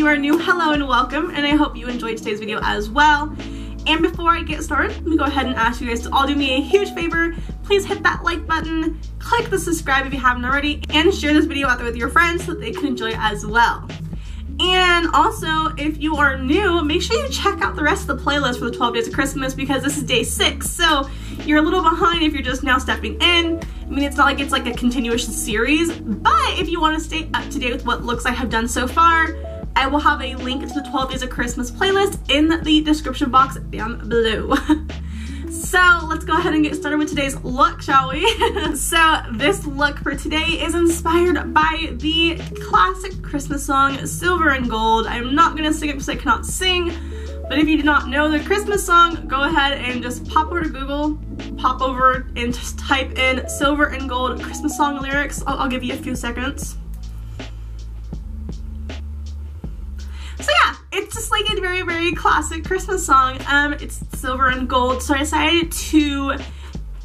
you are new, hello and welcome, and I hope you enjoyed today's video as well. And before I get started, let me go ahead and ask you guys to all do me a huge favor. Please hit that like button, click the subscribe if you haven't already, and share this video out there with your friends so that they can enjoy it as well. And also, if you are new, make sure you check out the rest of the playlist for the 12 Days of Christmas, because this is day 6, so you're a little behind if you're just now stepping in. I mean, it's not like it's like a continuation series, but if you want to stay up to date with what looks I have done so far, I will have a link to the 12 Days of Christmas playlist in the description box down below. So let's go ahead and get started with today's look, shall we? So this look for today is inspired by the classic Christmas song, Silver and Gold. I'm not gonna sing it because I cannot sing, but if you do not know the Christmas song, go ahead and just pop over to Google, pop over and just type in Silver and Gold Christmas song lyrics. I'll give you a few seconds. So yeah, it's just like a very, very classic Christmas song. It's Silver and Gold. So I decided to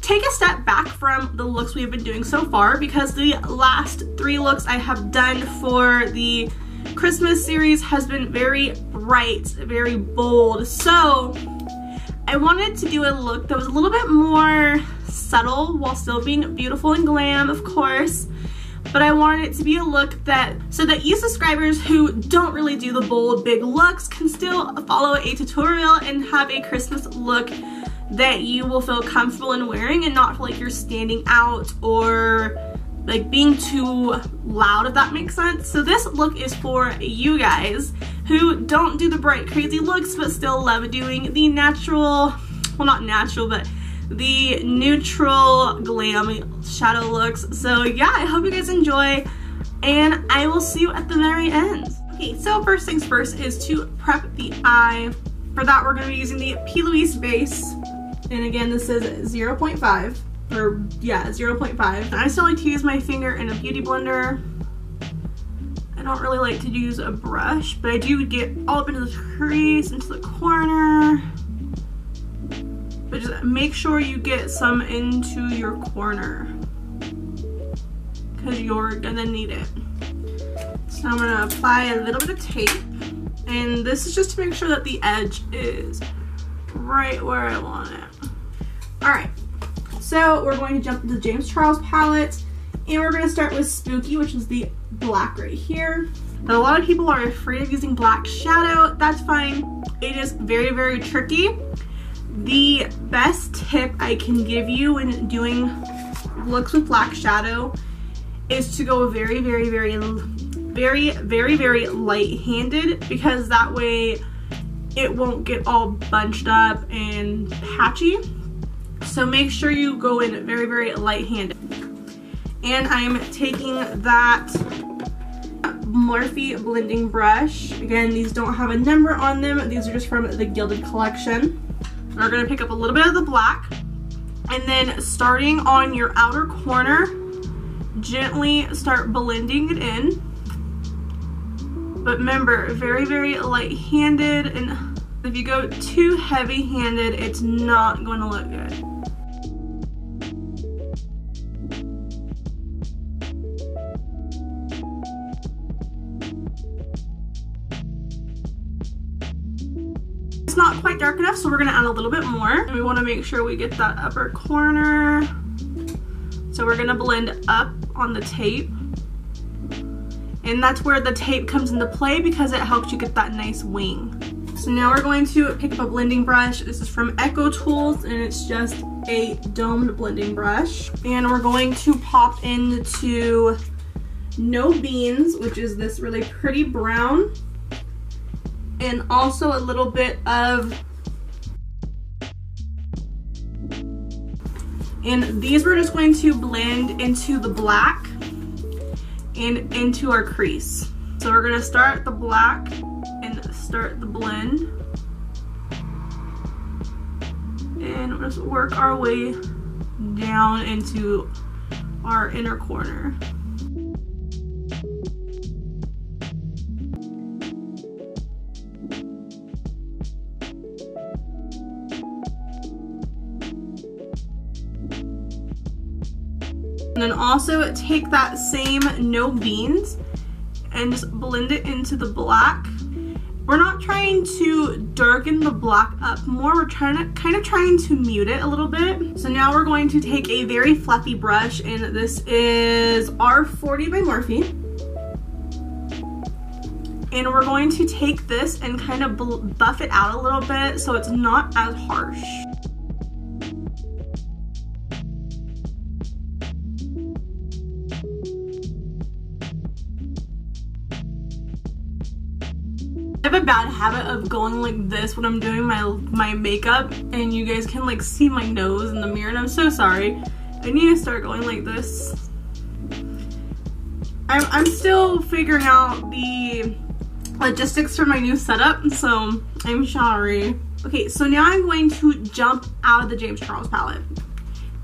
take a step back from the looks we've been doing so far, because the last 3 looks I have done for the Christmas series has been very bright, very bold. So I wanted to do a look that was a little bit more subtle while still being beautiful and glam, of course. But I wanted it to be a look so that you subscribers who don't really do the bold, big looks can still follow a tutorial and have a Christmas look that you will feel comfortable in wearing and not feel like you're standing out or like being too loud, if that makes sense. So this look is for you guys who don't do the bright, crazy looks but still love doing the natural, well, not natural, but the neutral glam shadow looks. So yeah, I hope you guys enjoy, and I will see you at the very end. Okay, so first things first is to prep the eye. For that, we're going to be using the P. Louise base, and again, this is 0.5, or yeah, 0.5. I still like to use my finger in a beauty blender. I don't really like to use a brush, but I do get all up into the crease, into the corner. But just make sure you get some into your corner, because you're gonna need it. So I'm gonna apply a little bit of tape, and this is just to make sure that the edge is right where I want it. Alright, so we're going to jump into the James Charles palette, and we're gonna start with Spooky, which is the black right here. Now, a lot of people are afraid of using black shadow. That's fine. It is very, very tricky. The best tip I can give you when doing looks with black shadow is to go very, very, very, very, very, very light-handed, because that way it won't get all bunched up and patchy. So make sure you go in very, very light-handed. And I'm taking that Morphe blending brush. Again, these don't have a number on them. These are just from the Gilded Collection. We're going to pick up a little bit of the black, and then starting on your outer corner, gently start blending it in. But remember, very, very light-handed, and if you go too heavy-handed, it's not going to look good. Not quite dark enough, so we're gonna add a little bit more, and we want to make sure we get that upper corner. So we're gonna blend up on the tape, and that's where the tape comes into play, because it helps you get that nice wing. So now we're going to pick up a blending brush. This is from Echo Tools, and it's just a domed blending brush, and we're going to pop into No Beans, which is this really pretty brown, and also a little bit of, and these we're just going to blend into the black and into our crease. So we're gonna start the black and start the blend, and we'll just work our way down into our inner corner. And then also take that same No Beans and just blend it into the black. We're not trying to darken the black up more, we're kind of trying to mute it a little bit. So now we're going to take a very fluffy brush, and this is R40 by Morphe. And we're going to take this and kind of buff it out a little bit so it's not as harsh. I have a bad habit of going like this when I'm doing my makeup, and you guys can like see my nose in the mirror, and I'm so sorry. I need to start going like this. I'm still figuring out the logistics for my new setup, so I'm sorry. Okay, so now I'm going to jump out of the James Charles palette,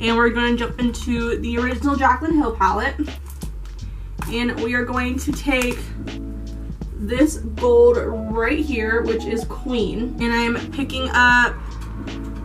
and we're going to jump into the original Jaclyn Hill palette, and we are going to take this gold right here, which is Queen, and I'm picking up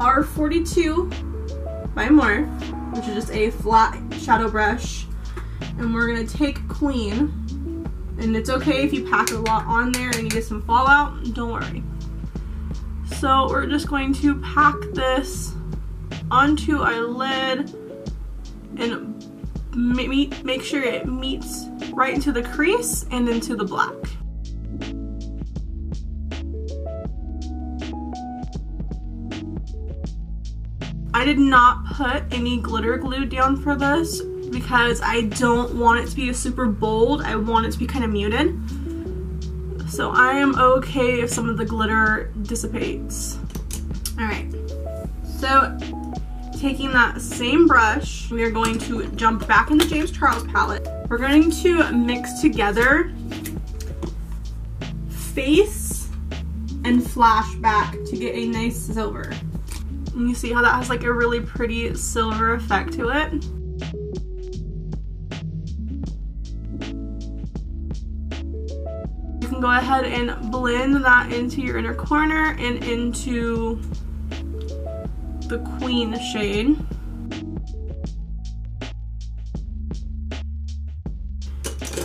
R42 by Morphe, which is just a flat shadow brush, and we're gonna take Queen. And it's okay if you pack a lot on there and you get some fallout, don't worry. So we're just going to pack this onto our lid and make sure it meets right into the crease and into the black. I did not put any glitter glue down for this because I don't want it to be super bold. I want it to be kind of muted. So I am okay if some of the glitter dissipates. Alright, so taking that same brush, we are going to jump back in the James Charles palette. We're going to mix together Face and Flashback to get a nice silver. And you see how that has like a really pretty silver effect to it. You can go ahead and blend that into your inner corner and into the Queen shade.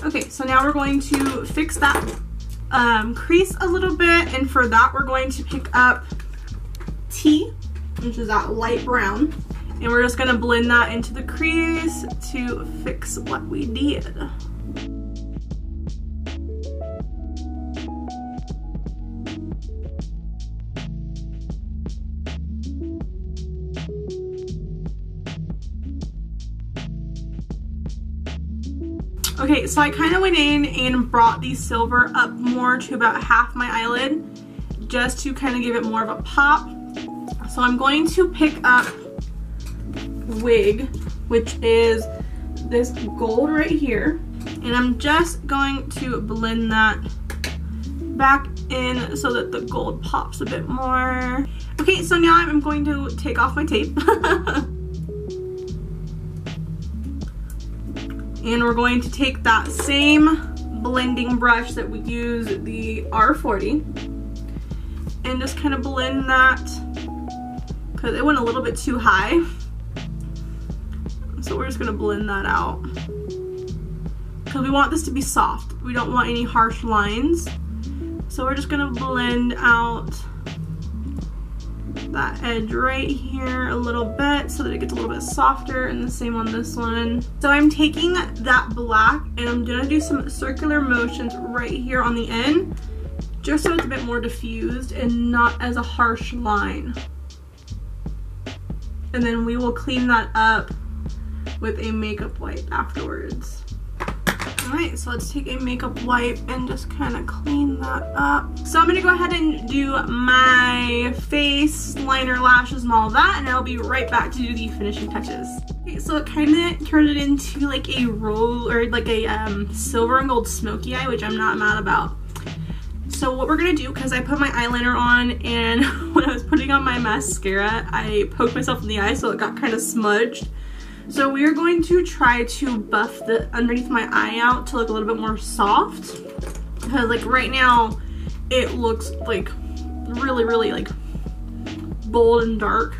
Okay, so now we're going to fix that crease a little bit, and for that we're going to pick up Tea, which is that light brown, and we're just gonna blend that into the crease to fix what we did. Okay, so I kind of went in and brought the silver up more to about half my eyelid just to kind of give it more of a pop. So I'm going to pick up Wig, which is this gold right here, and I'm just going to blend that back in so that the gold pops a bit more. Okay, so now I'm going to take off my tape. And we're going to take that same blending brush that we use, the R40, and just kind of blend that because it went a little bit too high. So we're just going to blend that out because we want this to be soft. We don't want any harsh lines. So we're just going to blend out that edge right here a little bit so that it gets a little bit softer, and the same on this one. So I'm taking that black and I'm gonna do some circular motions right here on the end just so it's a bit more diffused and not as a harsh line. And then we will clean that up with a makeup wipe afterwards. Alright, so let's take a makeup wipe and just kind of clean that up. So I'm going to go ahead and do my face, liner, lashes, and all that, and I'll be right back to do the finishing touches. Okay, so it kind of turned it into like a roll, or like a silver and gold smoky eye, which I'm not mad about. So what we're going to do, because I put my eyeliner on, and when I was putting on my mascara, I poked myself in the eye, so it got kind of smudged. So we are going to try to buff the underneath my eye out to look a little bit more soft, because like right now it looks like really like bold and dark,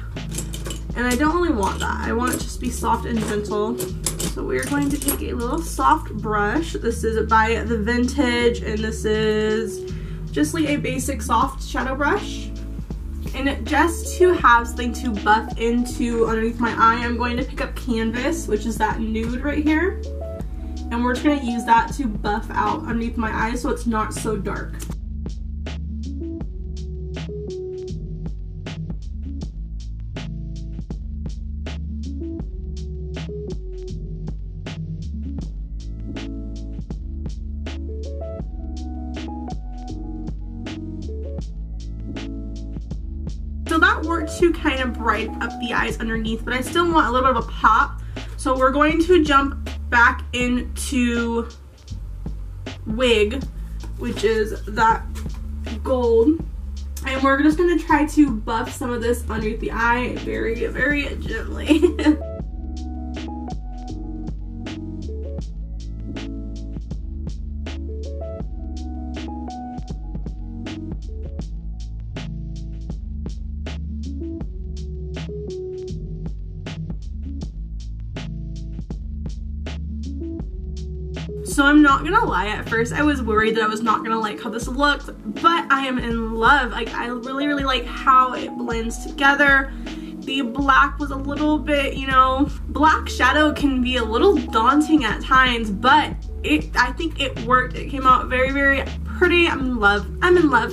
and I don't really want that. I want it just to be soft and gentle. So we're going to take a little soft brush. This is by The Vintage, and this is Just leave a basic soft shadow brush. And just to have something to buff into underneath my eye, I'm going to pick up Canvas, which is that nude right here. And we're just going to use that to buff out underneath my eye so it's not so dark. So that worked to kind of brighten up the eyes underneath, but I still want a little bit of a pop. So we're going to jump back into Wig, which is that gold. And we're just going to try to buff some of this underneath the eye very, very gently. So I'm not gonna lie, at first I was worried that I was not gonna like how this looks, but I am in love. Like, I really like how it blends together. The black was a little bit, you know, black shadow can be a little daunting at times, but I think it worked. It came out very, very pretty. I'm in love. I'm in love.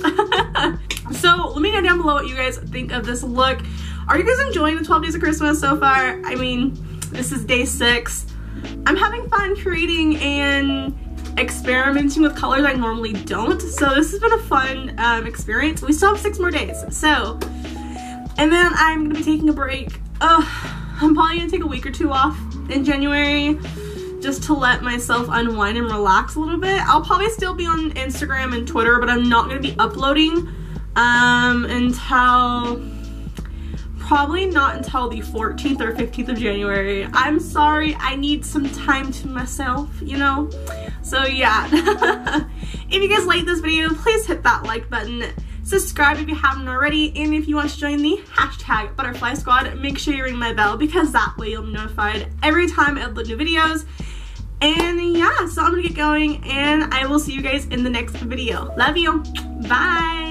So let me know down below what you guys think of this look. Are you guys enjoying the 12 days of Christmas so far? I mean, this is day 6. I'm having fun creating and experimenting with colors I normally don't, so this has been a fun experience. We still have 6 more days, so, and then I'm gonna be taking a break. I'm probably gonna take a week or 2 off in January just to let myself unwind and relax a little bit. I'll probably still be on Instagram and Twitter, but I'm not gonna be uploading until probably not until the 14th or 15th of January. I'm sorry, I need some time to myself, you know? So yeah. If you guys like this video, please hit that like button. Subscribe if you haven't already. And if you want to join the hashtag Butterfly Squad, make sure you ring my bell because that way you'll be notified every time I upload new videos. And yeah, so I'm gonna get going and I will see you guys in the next video. Love you. Bye.